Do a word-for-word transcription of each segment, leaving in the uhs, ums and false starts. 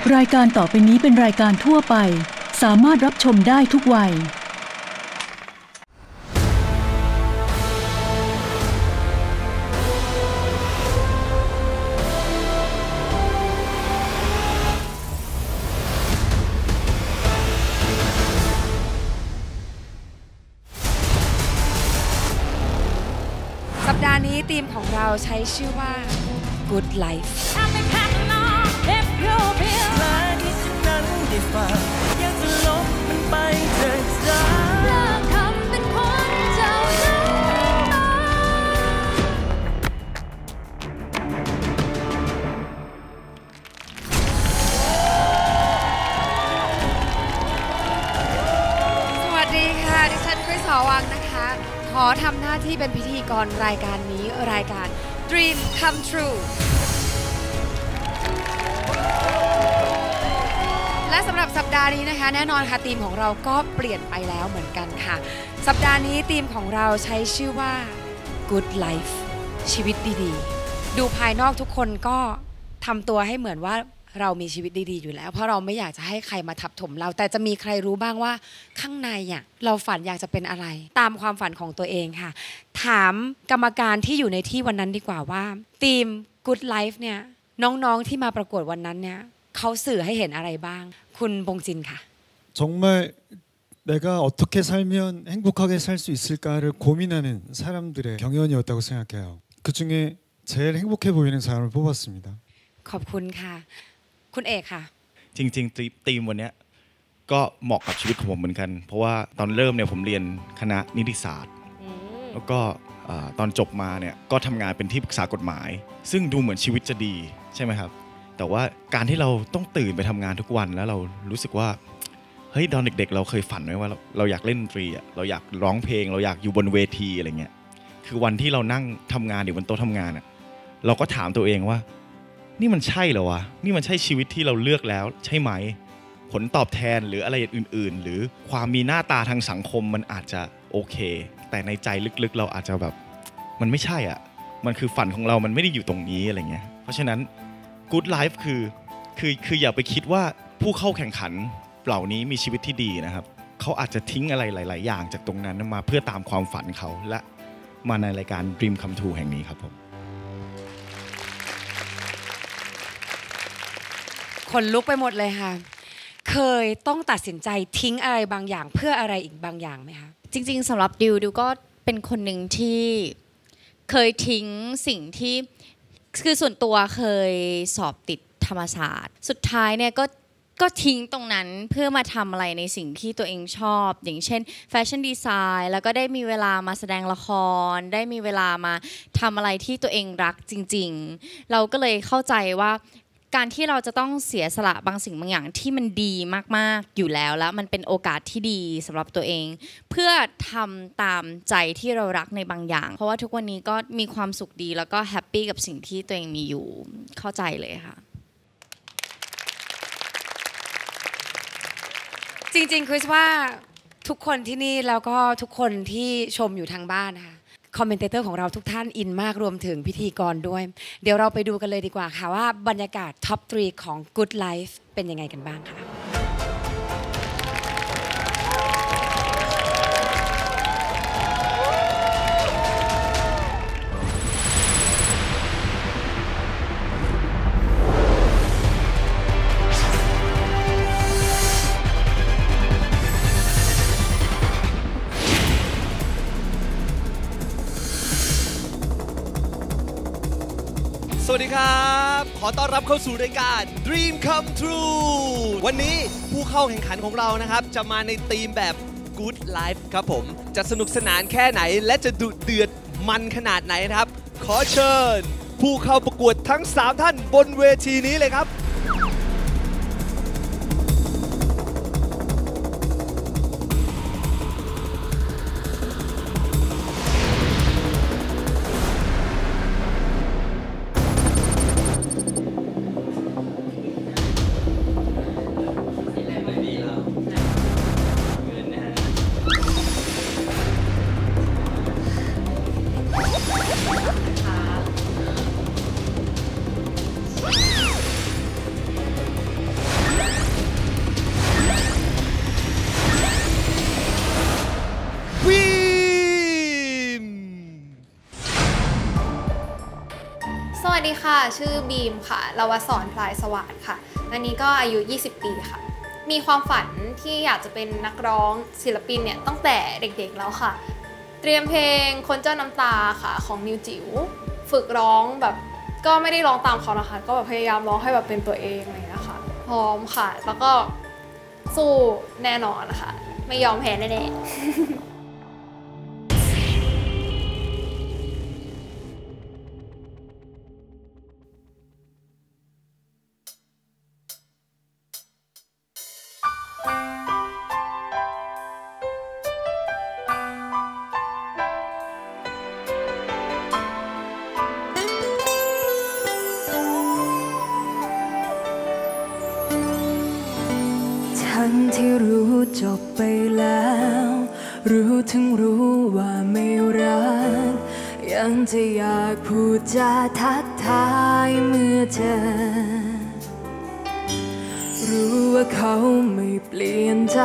รายการต่อไปนี้เป็นรายการทั่วไปสามารถรับชมได้ทุกวัยสัปดาห์นี้ธีมของเราใช้ชื่อว่า Good Life ขอทำหน้าที่เป็นพิธีกรรายการนี้รายการ Dream Come True และสำหรับสัปดาห์นี้นะคะแน่นอนค่ะธีมของเราก็เปลี่ยนไปแล้วเหมือนกันค่ะสัปดาห์นี้ธีมของเราใช้ชื่อว่า Good Life ชีวิตดีๆดูภายนอกทุกคนก็ทำตัวให้เหมือนว่าเรามีชีวิตดีๆอยู่แล้วเพราะเราไม่อยากจะให้ใครมาทับถมเราแต่จะมีใครรู้บ้างว่าข้างในอ่ะเราฝันอยากจะเป็นอะไรตามความฝันของตัวเองค่ะถามกรรมการที่อยู่ในที่วันนั้นดีกว่าว่าทีม Good Life เนี่ยน้องๆที่มาประกวดวันนั้นเนี่ยเขาสื่อให้เห็นอะไรบ้างคุณบงจินค่ะ정말내가어떻게살면행복하게살수있을까를고민하는사람들의경연이었다고생각해요그중에제일행복해보이는사람을뽑았습니다ขอบคุณค่ะคุณเอกค่ะจริงๆธีมวันนี้ก็เหมาะกับชีวิตของผมเหมือนกันเพราะว่าตอนเริ่มเนี่ยผมเรียนคณะนิติศาสตร์แล้วก็ตอนจบมาเนี่ยก็ทำงานเป็นที่ปรึกษากฎหมายซึ่งดูเหมือนชีวิตจะดีใช่ไหมครับแต่ว่าการที่เราต้องตื่นไปทำงานทุกวันแล้วเรารู้สึกว่าเฮ้ยตอนเด็กๆเราเคยฝันไว้ว่าเราอยากเล่นดนตรีเราอยากร้องเพลงเราอยากอยู่บนเวทีอะไรเงี้ยคือวันที่เรานั่งทำงานอยู่บนโต๊ะทำงานอ่ะเราก็ถามตัวเองว่านี่มันใช่เหรอวะนี่มันใช่ชีวิตที่เราเลือกแล้วใช่ไหมผลตอบแทนหรืออะไรอื่นๆหรือความมีหน้าตาทางสังคมมันอาจจะโอเคแต่ในใจลึกๆเราอาจจะแบบมันไม่ใช่อ่ะมันคือฝันของเรามันไม่ได้อยู่ตรงนี้อะไรเงี้ยเพราะฉะนั้น Good Life คือคือคืออย่าไปคิดว่าผู้เข้าแข่งขันเหล่านี้มีชีวิตที่ดีนะครับเขาอาจจะทิ้งอะไรหลายๆอย่างจากตรงนั้นมาเพื่อตามความฝันเขาและมาในรายการ Dream Come True แห่งนี้ครับผมคนลุกไปหมดเลยค่ะเคยต้องตัดสินใจทิ้งอะไรบางอย่างเพื่ออะไรอีกบางอย่างไหมคะจริงๆสำหรับดิวดิวก็เป็นคนหนึ่งที่เคยทิ้งสิ่งที่คือส่วนตัวเคยสอบติดธรรมศาสตร์สุดท้ายเนี่ยก็ก็ทิ้งตรงนั้นเพื่อมาทำอะไรในสิ่งที่ตัวเองชอบอย่างเช่นแฟชั่นดีไซน์แล้วก็ได้มีเวลามาแสดงละครได้มีเวลามาทำอะไรที่ตัวเองรักจริงๆเราก็เลยเข้าใจว่าการที่เราจะต้องเสียสละบางสิ่งบางอย่างที่มันดีมากๆอยู่แล้วแล้วมันเป็นโอกาสที่ดีสำหรับตัวเองเพื่อทำตามใจที่เรารักในบางอย่างเพราะว่าทุกวันนี้ก็มีความสุขดีแล้วก็แฮปปี้กับสิ่งที่ตัวเองมีอยู่เข้าใจเลยค่ะจริงๆคริสว่าทุกคนที่นี่แล้วก็ทุกคนที่ชมอยู่ทางบ้านนะคะคอมเมนเตอร์ของเราทุกท่านอินมากรวมถึงพิธีกรด้วยเดี๋ยวเราไปดูกันเลยดีกว่าค่ะว่าบรรยากาศท็อปสามของ Good Life เป็นยังไงกันบ้างค่ะสวัสดีครับขอต้อนรับเข้าสู่รายการ Dream Come True วันนี้ผู้เข้าแข่งขันของเรานะครับจะมาในธีมแบบ Good Life ครับผมจะสนุกสนานแค่ไหนและจะดุเดือดมันขนาดไหนนะครับขอเชิญผู้เข้าประกวดทั้งสามท่านบนเวทีนี้เลยครับ วัสดีค่ะชื่อบีมค่ะลวสร พลายสวัสดิ์ค่ะอันนี้ก็อายุยี่สิบปีค่ะมีความฝันที่อยากจะเป็นนักร้องศิลปินเนี่ยตั้งแต่เด็กๆแล้วค่ะเตรียมเพลงคนเจ้าน้ำตาค่ะของนิวจิ๋วฝึกร้องแบบก็ไม่ได้ร้องตามเขานะคะก็แบบพยายามร้องให้แบบเป็นตัวเองอะไรอย่างเงี้ยค่ะพร้อมค่ะแล้วก็สู้แน่นอนนะคะไม่ยอมแพ้แน่ๆทั้งที่รู้จบไปแล้วรู้ถึงรู้ว่าไม่รักยังจะอยากพูดจาทักทายเมื่อเจอรู้ว่าเขาไม่เปลี่ยนใจ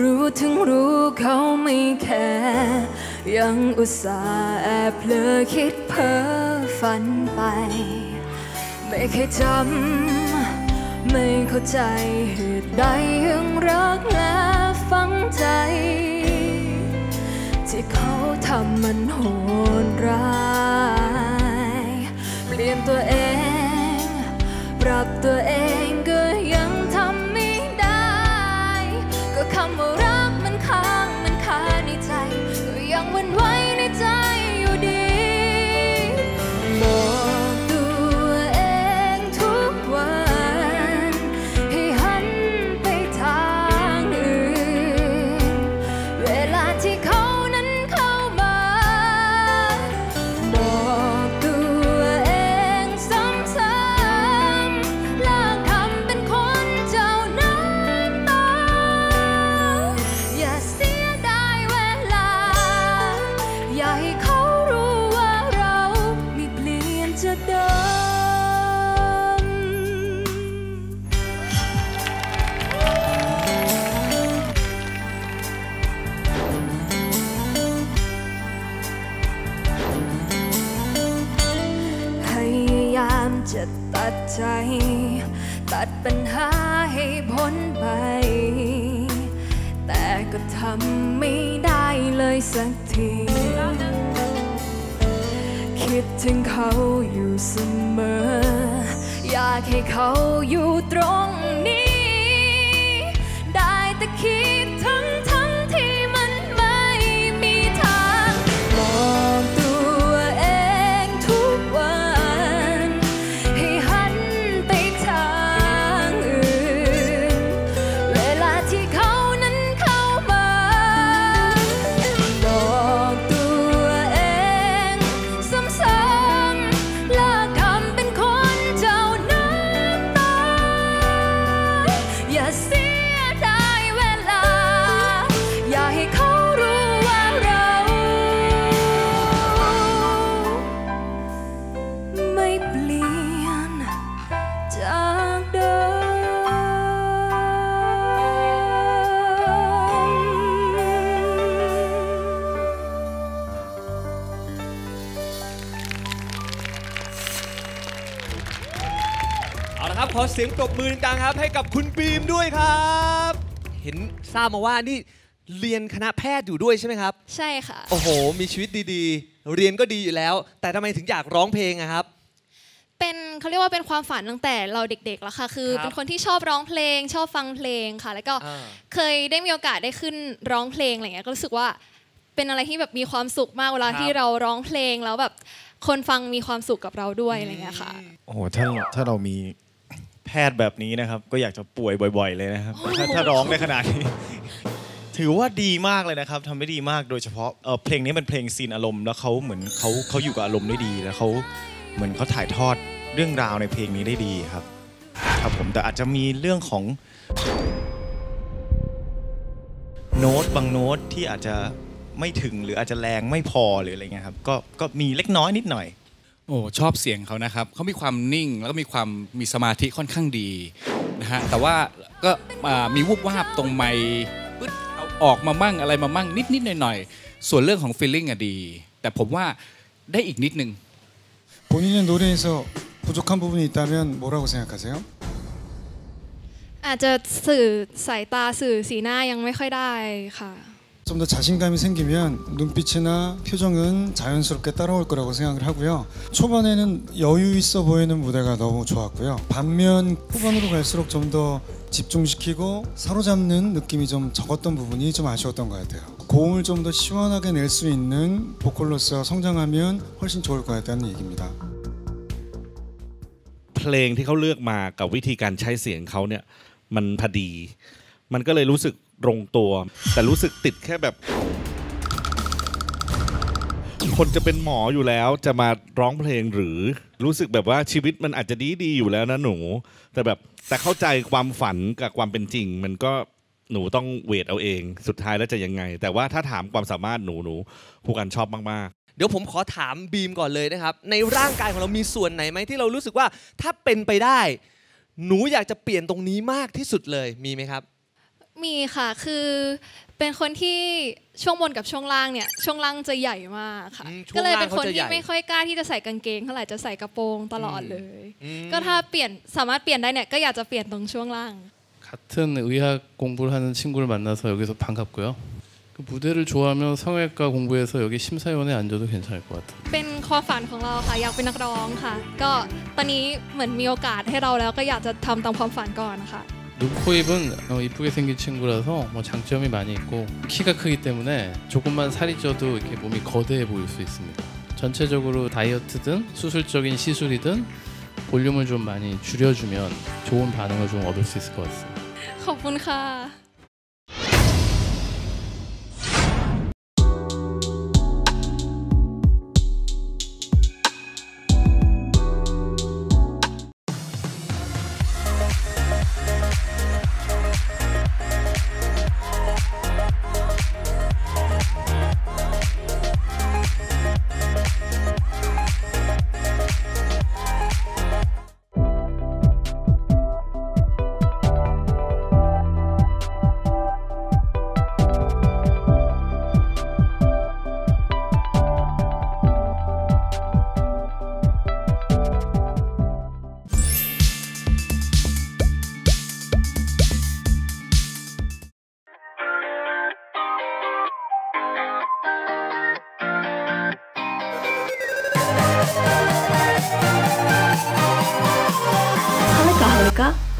รู้ถึงรู้เขาไม่แคร์ยังอุตส่าห์แอบเผลอคิดเพ้อฝันไปไม่เคยจำไม่เข้าใจเหตุใดยังรักและฝังใจที่เขาทำมันโหดร้ายเปลี่ยนตัวเองปรับตัวเองก็ยังทำไม่ได้ก็คำว่ารักมันค้างมันคาในใจก็ยังหวั่นไหวในใจอยู่ดีจะตัดใจตัดปัญหาให้พ้นไปแต่ก็ทำไม่ได้เลยสักทีคิดถึงเขาอยู่เสมออยากให้เขาอยู่ตรงนี้ได้แต่คิดทั้งทั้งที่มันไม่มีทางขอเสียงปรบมือดังครับให้กับคุณบีมด้วยครับเห็นทราบมาว่านี่เรียนคณะแพทย์อยู่ด้วยใช่ไหมครับใช่ค่ะโอ้โหมีชีวิตดีๆเรียนก็ดีอยู่แล้วแต่ทำไมถึงอยากร้องเพลงอะครับเป็นเขาเรียกว่าเป็นความฝันตั้งแต่เราเด็กๆแล้วค่ะคือเป็นคนที่ชอบร้องเพลงชอบฟังเพลงค่ะแล้วก็เคยได้มีโอกาสได้ขึ้นร้องเพลงอะไรเงี้ยก็รู้สึกว่าเป็นอะไรที่แบบมีความสุขมากเวลาที่เราร้องเพลงแล้วแบบคนฟังมีความสุขกับเราด้วยอะไรเงี้ยค่ะโอ้โหถ้าถ้าเรามีแพทย์แบบนี้นะครับก็อยากจะป่วยบ่อยๆเลยนะครับ ถ, ถ้าร้องได้ขนาดนี้ ถือว่าดีมากเลยนะครับทำได้ดีมากโดยเฉพาะ เ, เพลงนี้เป็นเพลงซีนอารมณ์แล้วเขาเหมือนเขาเขาอยู่กับอารมณ์ได้ดีแล้วเขาเหมือนเขาถ่ายทอดเรื่องราวในเพลงนี้ได้ดีครับครับผมแต่อาจจะมีเรื่องของโน้ตบางโน้ตที่อาจจะไม่ถึงหรืออาจจะแรงไม่พอหรืออะไรเงี้ยครับก็ก็มีเล็กน้อยนิดหน่อยโอ้ชอบเสียงเขานะครับเขามีความนิ่งแล้วก็มีความมีสมาธิค่อนข้างดีนะฮะแต่ว่าก็มีวุบวาบตรงไมค์ออกมามั่งอะไรมามั่งนิดๆหน่อยๆส่วนเรื่องของฟีลลิ่งอะดีแต่ผมว่าได้อีกนิดนึง 본인의 노래에서 부족한 부분이 있다면 뭐라고 생각하세요? อาจจะสื่อสายตาสื่อสีหน้ายังไม่ค่อยได้ค่ะ 좀 더 자신감이 생기면 눈빛이나 표정은 자연스럽게 따라올 거라고 생각을 하고요. 초반에는 여유 있어 보이는 무대가 너무 좋았고요. 반면 후반으로 갈수록 좀 더 집중시키고 사로잡는 느낌이 좀 적었던 부분이 좀 아쉬웠던 것 같아요. 고음을 좀 더 시원하게 낼 수 있는 보컬로서 성장하면 훨씬 좋을 것 같다는 얘기입니다. เพลงที่เขาเลือกมากับวิธีการใช้เสียงเขาเนี่ยมันพอดีมันก็เลยรู้สึก ตรงตัวแต่รู้สึกติดแค่แบบคนจะเป็นหมออยู่แล้วจะมาร้องเพลงหรือรู้สึกแบบว่าชีวิตมันอาจจะดีดีอยู่แล้วนะหนูแต่แบบแต่เข้าใจความฝันกับความเป็นจริงมันก็หนูต้องเวทเอาเองสุดท้ายแล้วจะยังไงแต่ว่าถ้าถามความสามารถหนูหนูผู้กันชอบมากๆ เดี๋ยวผมขอถามบีมก่อนเลยนะครับในร่างกายของเรามีส่วนไหนไหมที่เรารู้สึกว่าถ้าเป็นไปได้อยากจะทำให้มันดีกว่านี้อยากจะทำให้มันดีขึ้นกว่านี้อยากจะทำให้มันดีขึ้นกว่านี้ หนูอยากจะเปลี่ยนตรงนี้มากที่สุดเลยมีไหมครับมีค่ะคือเป็นคนที่ชอบเปลี่ยนแปลงตัวเองอยู่แล้วค่ะแล้วก็ชอบเปลี่ยนแปลงตัวเองอยู่แล้วค่ะแต่ว่าถ้าเกิดว่ามีโอกาสได้ทำอะไรที่มันดีกว่านี้หนูก็อยากจะทำให้มันดีกว่านี้ค่ะ 같은 의학 공부를 하는 친구를 만나서 여기서 반갑고요. 그 무대를 좋아하면 성형외과 공부해서 여기 심사위원에 앉아도 괜찮을 것 같아요. เป็นความฝันของเราค่ะอยากเป็นนักร้องค่ะก็ตอนนี้เหมือนมีโอกาสให้เราแล้วก็อยากจะทำตามความฝันก่อนค่ะ 눈, 코, 입은 이쁘게 생긴 친구라서 뭐 장점이 많이 있고 키가 크기 때문에 조금만 살이 쪄도 이렇게 몸이 거대해 보일 수 있습니다. 전체적으로 다이어트든 수술적인 시술이든 볼륨을 좀 많이 줄여주면 좋은 반응을 좀 얻을 수 있을 것 같습니다. 감사합니다.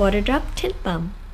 Water Drop Tint Balm.